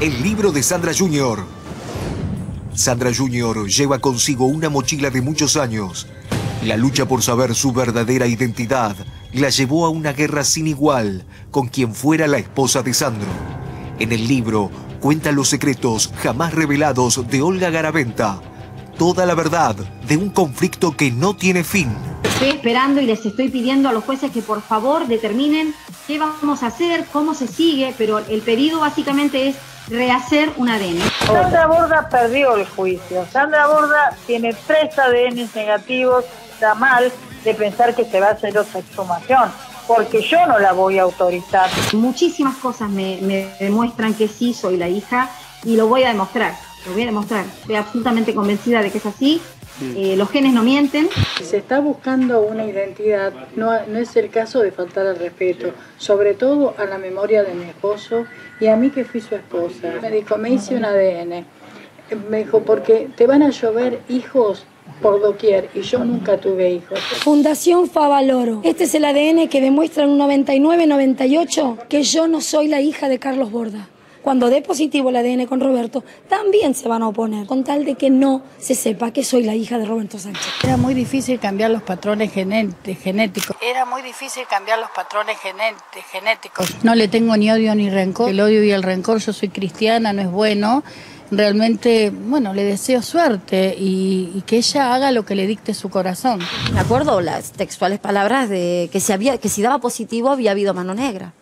El libro de Sandra Junior. Sandra Junior lleva consigo una mochila de muchos años. La lucha por saber su verdadera identidad la llevó a una guerra sin igual con quien fuera la esposa de Sandro. En el libro cuenta los secretos jamás revelados de Olga Garaventa. Toda la verdad de un conflicto que no tiene fin. Estoy esperando y les estoy pidiendo a los jueces que por favor determinen qué vamos a hacer, cómo se sigue, pero el pedido básicamente es rehacer un ADN. Sandra Borda perdió el juicio. Sandra Borda tiene 3 ADN negativos. Está mal de pensar que se va a hacer otra exhumación, porque yo no la voy a autorizar. Muchísimas cosas me demuestran que sí soy la hija y lo voy a demostrar. Lo voy a demostrar, estoy absolutamente convencida de que es así, los genes no mienten. Se está buscando una identidad, no es el caso de faltar al respeto, sobre todo a la memoria de mi esposo y a mí que fui su esposa. Me dijo, me hice un ADN, me dijo, porque te van a llover hijos por doquier y yo nunca tuve hijos. Fundación Favaloro, este es el ADN que demuestra en un 99-98 que yo no soy la hija de Carlos Borda. Cuando dé positivo el ADN con Roberto, también se van a oponer, con tal de que no se sepa que soy la hija de Roberto Sánchez. Era muy difícil cambiar los patrones genéticos. No le tengo ni odio ni rencor. El odio y el rencor, yo soy cristiana, no es bueno. Realmente, bueno, le deseo suerte y que ella haga lo que le dicte su corazón. Me acuerdo las textuales palabras de que si daba positivo había habido mano negra.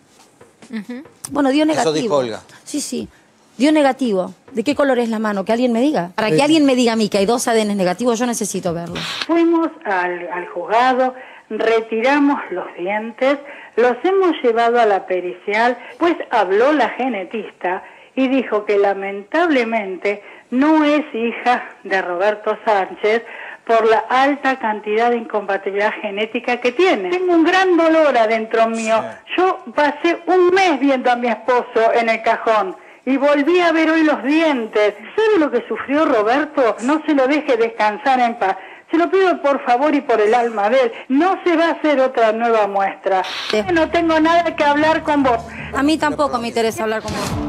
Uh-huh. Bueno, dio negativo. Eso dijo Olga. Sí, sí. Dio negativo. ¿De qué color es la mano? Que alguien me diga. Para que alguien me diga a mí que hay 2 ADN negativos, yo necesito verlos. Fuimos al juzgado, retiramos los dientes, los hemos llevado a la pericial, pues habló la genetista y dijo que lamentablemente no es hija de Roberto Sánchez por la alta cantidad de incompatibilidad genética que tiene. Tengo un gran dolor adentro mío. Sí. Yo pasé un mes viendo a mi esposo en el cajón y volví a ver hoy los dientes. ¿Sabe lo que sufrió Roberto? No se lo deje descansar en paz. Se lo pido por favor y por el alma de él. No se va a hacer otra nueva muestra. Sí. No tengo nada que hablar con vos. A mí tampoco me interesa hablar con vos.